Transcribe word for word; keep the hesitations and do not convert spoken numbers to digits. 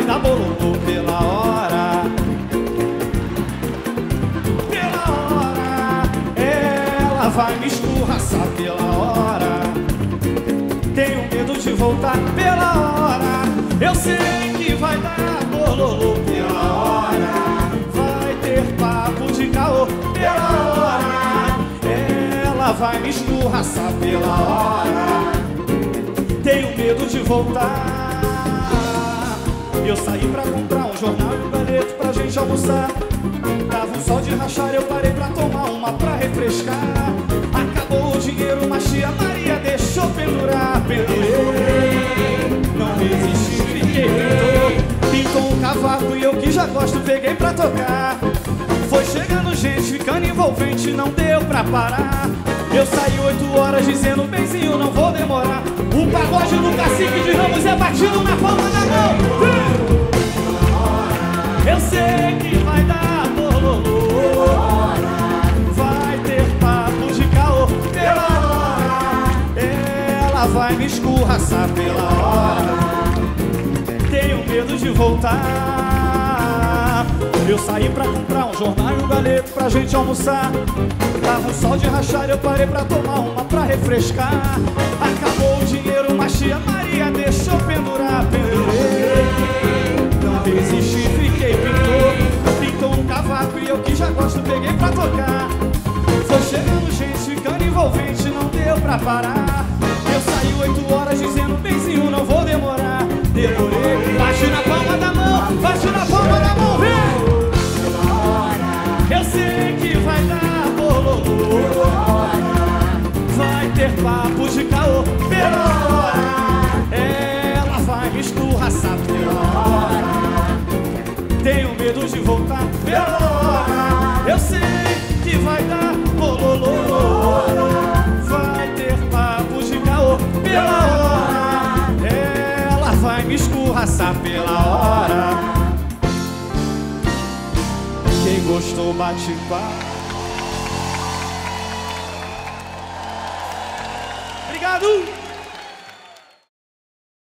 faz aborto pela hora. Pela hora, ela vai me escorraçar pela hora. Tenho medo de voltar pela hora. Eu sei que vai dar bololô pela hora. Vai ter papo de caô pela hora. Ela vai me escorraçar pela hora. Tenho medo de voltar. Eu saí pra comprar um jornal e um galeto pra gente almoçar. Tava um sol de rachar, eu parei pra tomar uma pra refrescar. Acabou o dinheiro, mas tia Maria deixou pendurar. Pendurei, não resisti, fiquei pintou. Pintou um cavaco e eu que já gosto, peguei pra tocar. Foi chegando gente, ficando envolvente, não deu pra parar. Eu saí oito horas dizendo, benzinho, não vou demorar. O pagode do Cacique de Ramos é batido na palma da mão. Eu sei que vai dar bololô, vai ter papo de caô pela hora. Ela vai me escorraçar pela hora. Tenho medo de voltar. Eu saí pra comprar um jornal e um galeto pra gente almoçar. Tava um sol de rachar, eu parei pra tomar uma pra refrescar. Acabou o dinheiro, mas tia Maria deixou pendurar. Pendurei, não resisti, fiquei pintou. Pintou um cavaco e eu que já gosto, peguei pra tocar. Foi chegando gente, ficando envolvente, não deu pra parar. Eu saí oito horas dizendo, benzinho, não vou demorar. Demorei, bate na palma da mão, bate na palma da mão, vem! Eu sei que vai dar pela hora, vai ter papo de caô pela hora. Ela vai me escorraçar pela hora. Tenho medo de voltar pela hora. Eu sei que vai dar bololô, vai ter papo de caô pela hora. Ela vai me escorraçar pela hora. Quem gostou bate papo. Obrigado!